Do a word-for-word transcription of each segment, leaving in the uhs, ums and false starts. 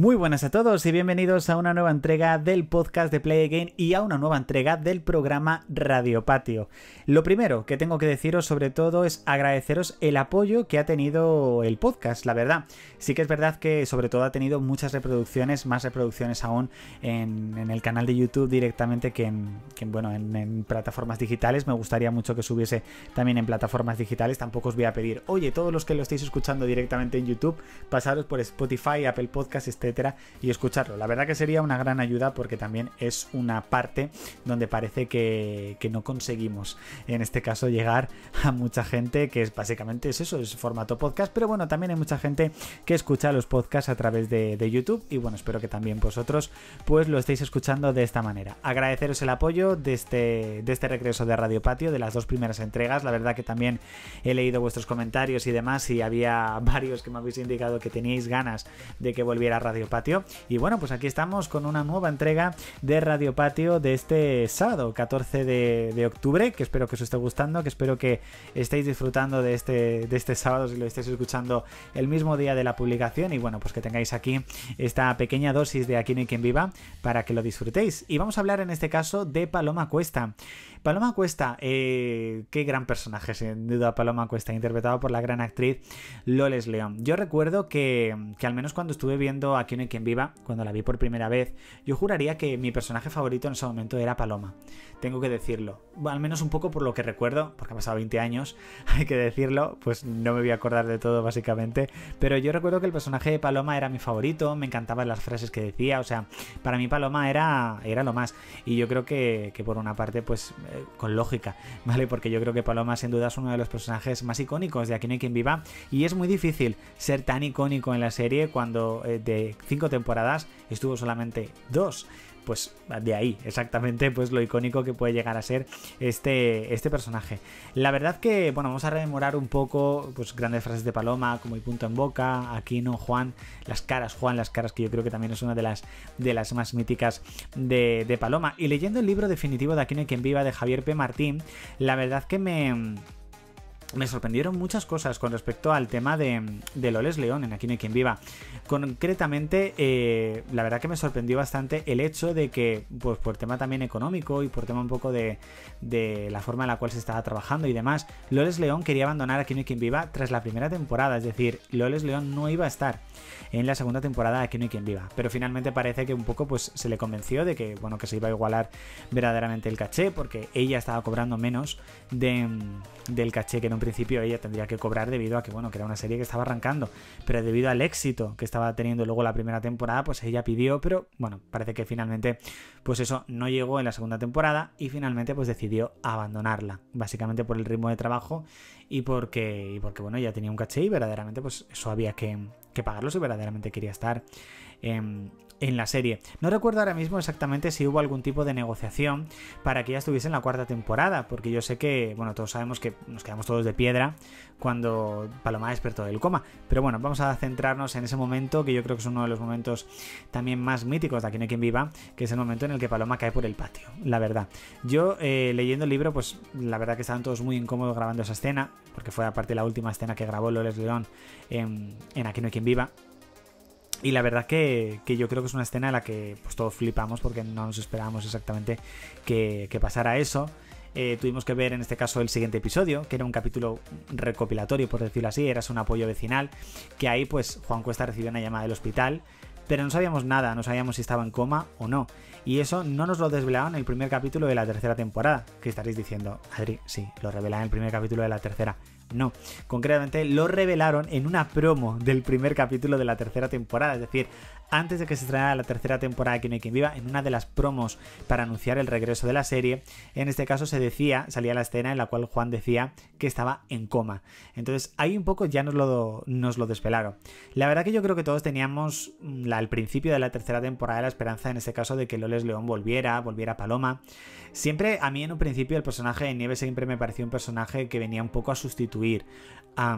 Muy buenas a todos y bienvenidos a una nueva entrega del podcast de Play Again y a una nueva entrega del programa Radio Patio. Lo primero que tengo que deciros sobre todo es agradeceros el apoyo que ha tenido el podcast, la verdad. Sí que es verdad que sobre todo ha tenido muchas reproducciones, más reproducciones aún en, en el canal de YouTube directamente que en, que en, bueno, en, en plataformas digitales. Me gustaría mucho que subiese también en plataformas digitales. Tampoco os voy a pedir, oye, todos los que lo estéis escuchando directamente en YouTube, pasaros por Spotify, Apple Podcast, este y escucharlo. La verdad que sería una gran ayuda porque también es una parte donde parece que, que no conseguimos en este caso llegar a mucha gente, que es básicamente es eso, es formato podcast, pero bueno, también hay mucha gente que escucha los podcasts a través de, de YouTube y bueno, espero que también vosotros pues lo estéis escuchando de esta manera. Agradeceros el apoyo de este, de este regreso de Radio Patio, de las dos primeras entregas. La verdad que también he leído vuestros comentarios y demás y había varios que me habéis indicado que teníais ganas de que volviera a Radio Patio. Y bueno, pues aquí estamos con una nueva entrega de Radio Patio de este sábado catorce de octubre, que espero que os esté gustando, que espero que estéis disfrutando de este, de este sábado si lo estáis escuchando el mismo día de la publicación. Y bueno, pues que tengáis aquí esta pequeña dosis de Aquí no hay quien viva para que lo disfrutéis. Y vamos a hablar en este caso de Paloma Cuesta. Paloma Cuesta, eh, qué gran personaje, sin duda Paloma Cuesta, interpretado por la gran actriz Loles León. Yo recuerdo que, que al menos cuando estuve viendo Aquí no hay quien viva, cuando la vi por primera vez, yo juraría que mi personaje favorito en ese momento era Paloma. Tengo que decirlo, bueno, al menos un poco por lo que recuerdo, porque ha pasado veinte años, hay que decirlo, pues no me voy a acordar de todo básicamente, pero yo recuerdo que el personaje de Paloma era mi favorito, me encantaban las frases que decía, o sea, para mí Paloma era, era lo más, y yo creo que, que por una parte, pues con lógica, ¿vale? Porque yo creo que Paloma sin duda es uno de los personajes más icónicos de Aquí no hay quien viva, y es muy difícil ser tan icónico en la serie cuando eh, de cinco temporadas estuvo solamente dos. Pues de ahí, exactamente, pues lo icónico que puede llegar a ser este, este personaje. La verdad que, bueno, vamos a rememorar un poco, pues grandes frases de Paloma, como el punto en boca, aquí no, Juan, las caras, Juan, las caras, que yo creo que también es una de las, de las más míticas de, de Paloma. Y leyendo el libro definitivo de Aquí no hay quien viva, de Javier P. Martín, la verdad que me... Me sorprendieron muchas cosas con respecto al tema de, de Loles León en Aquí no hay quien viva. Concretamente, eh, la verdad que me sorprendió bastante el hecho de que, pues por tema también económico y por tema un poco de, de la forma en la cual se estaba trabajando y demás, Loles León quería abandonar Aquí no hay quien viva tras la primera temporada. Es decir, Loles León no iba a estar en la segunda temporada de Aquí no hay quien viva. Pero finalmente parece que un poco pues se le convenció de que, bueno, que se iba a igualar verdaderamente el caché, porque ella estaba cobrando menos de, del caché que no en principio ella tendría que cobrar debido a que, bueno, que era una serie que estaba arrancando, pero debido al éxito que estaba teniendo luego la primera temporada, pues ella pidió, pero bueno, parece que finalmente, pues eso, no llegó en la segunda temporada y finalmente pues decidió abandonarla, básicamente por el ritmo de trabajo y porque, y porque bueno, ella tenía un caché y verdaderamente pues eso había que, que pagarlo si verdaderamente quería estar en... en la serie. No recuerdo ahora mismo exactamente si hubo algún tipo de negociación para que ya estuviese en la cuarta temporada, porque yo sé que, bueno, todos sabemos que nos quedamos todos de piedra cuando Paloma despertó del coma, pero bueno, vamos a centrarnos en ese momento que yo creo que es uno de los momentos también más míticos de Aquí no hay quien viva, que es el momento en el que Paloma cae por el patio, la verdad. Yo eh, leyendo el libro, pues la verdad que estaban todos muy incómodos grabando esa escena, porque fue aparte la última escena que grabó Loles León en, en Aquí no hay quien viva. Y la verdad que, que yo creo que es una escena en la que pues todos flipamos porque no nos esperábamos exactamente que, que pasara eso. Eh, tuvimos que ver en este caso el siguiente episodio, que era un capítulo recopilatorio, por decirlo así, era un apoyo vecinal, que ahí pues Juan Cuesta recibió una llamada del hospital, pero no sabíamos nada, no sabíamos si estaba en coma o no. Y eso no nos lo desvelaban en el primer capítulo de la tercera temporada, que estaréis diciendo, Adri, sí, lo revelan en el primer capítulo de la tercera. No, concretamente lo revelaron en una promo del primer capítulo de la tercera temporada, es decir, antes de que se estrenara la tercera temporada de Aquí no hay quien viva, en una de las promos para anunciar el regreso de la serie, en este caso se decía, salía la escena en la cual Juan decía que estaba en coma. Entonces ahí un poco ya nos lo, nos lo desvelaron. La verdad que yo creo que todos teníamos la, al principio de la tercera temporada la esperanza en este caso de que Loles León volviera, volviera Paloma. Siempre a mí en un principio el personaje de Nieves siempre me pareció un personaje que venía un poco a sustituir A,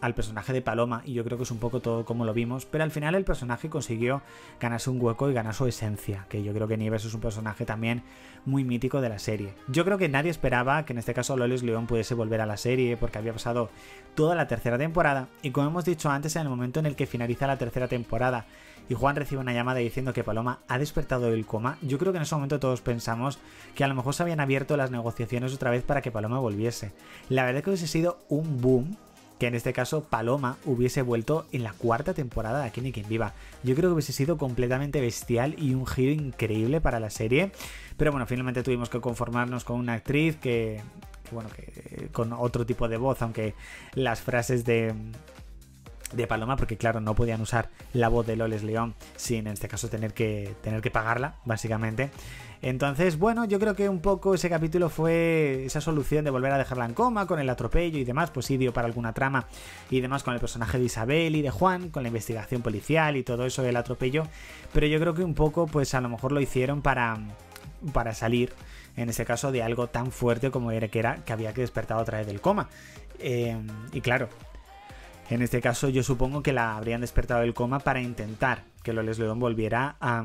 al personaje de Paloma, y yo creo que es un poco todo como lo vimos, pero al final el personaje consiguió ganarse un hueco y ganar su esencia, que yo creo que Nieves es un personaje también muy mítico de la serie. Yo creo que nadie esperaba que en este caso Loles León pudiese volver a la serie, porque había pasado toda la tercera temporada, y como hemos dicho antes, en el momento en el que finaliza la tercera temporada y Juan recibe una llamada diciendo que Paloma ha despertado del coma. Yo creo que en ese momento todos pensamos que a lo mejor se habían abierto las negociaciones otra vez para que Paloma volviese. La verdad es que hubiese sido un boom que en este caso Paloma hubiese vuelto en la cuarta temporada de Aquí no hay quien viva. Yo creo que hubiese sido completamente bestial y un giro increíble para la serie. Pero bueno, finalmente tuvimos que conformarnos con una actriz que, que bueno, que con otro tipo de voz, aunque las frases de... de Paloma, porque claro, no podían usar la voz de Loles León sin en este caso tener que, tener que pagarla, básicamente. Entonces, bueno, yo creo que un poco ese capítulo fue esa solución de volver a dejarla en coma, con el atropello y demás, pues sí dio para alguna trama y demás con el personaje de Isabel y de Juan, con la investigación policial y todo eso del atropello, pero yo creo que un poco, pues a lo mejor lo hicieron para, para salir, en ese caso, de algo tan fuerte como era que, era, que había que despertar otra vez del coma. Eh, y claro... En este caso yo supongo que la habrían despertado del coma para intentar que Loles León volviera a,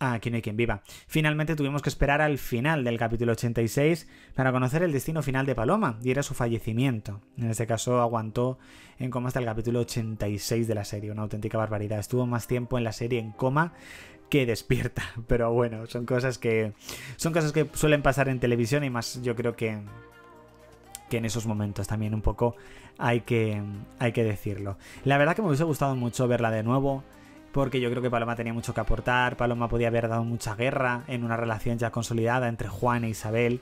a Aquí no hay quien viva. Finalmente tuvimos que esperar al final del capítulo ochenta y seis para conocer el destino final de Paloma, y era su fallecimiento. En este caso aguantó en coma hasta el capítulo ochenta y seis de la serie, una auténtica barbaridad. Estuvo más tiempo en la serie en coma que despierta, pero bueno, son cosas que, son cosas que suelen pasar en televisión y más yo creo que... que en esos momentos también un poco hay que, hay que decirlo. La verdad que me hubiese gustado mucho verla de nuevo, porque yo creo que Paloma tenía mucho que aportar. Paloma podía haber dado mucha guerra en una relación ya consolidada entre Juan e Isabel.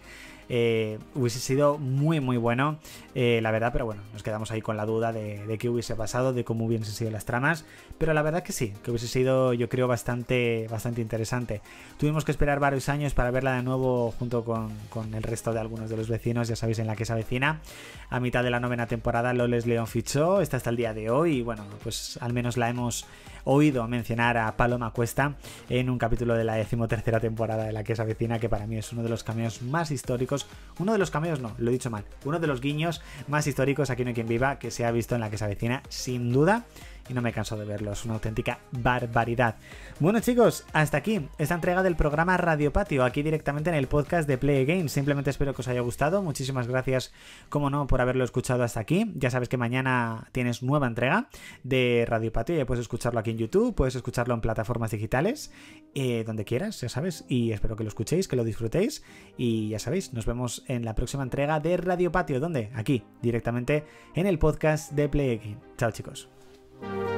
Eh, hubiese sido muy muy bueno, eh, la verdad, pero bueno, nos quedamos ahí con la duda de, de qué hubiese pasado, de cómo hubiesen sido las tramas, pero la verdad que sí, que hubiese sido, yo creo, bastante, bastante interesante. Tuvimos que esperar varios años para verla de nuevo junto con, con el resto de algunos de los vecinos, ya sabéis, en La que se avecina. A mitad de la novena temporada Loles León fichó, está hasta el día de hoy, y bueno, pues al menos la hemos oído mencionar a Paloma Cuesta en un capítulo de la decimotercera temporada de La que se avecina, que para mí es uno de los cameos más históricos. Uno de los cameos, no, lo he dicho mal. Uno de los guiños más históricos Aquí no hay quien viva que se ha visto en La que se avecina, sin duda. Y no me canso de verlo, es una auténtica barbaridad. Bueno chicos, hasta aquí esta entrega del programa Radio Patio, aquí directamente en el podcast de Play Again. Simplemente espero que os haya gustado, muchísimas gracias como no por haberlo escuchado hasta aquí. Ya sabes que mañana tienes nueva entrega de Radio Patio, ya puedes escucharlo aquí en YouTube, puedes escucharlo en plataformas digitales, eh, donde quieras, ya sabes, y espero que lo escuchéis, que lo disfrutéis, y ya sabéis, nos vemos en la próxima entrega de Radio Patio, donde aquí directamente en el podcast de Play Again. Chao chicos. Thank you.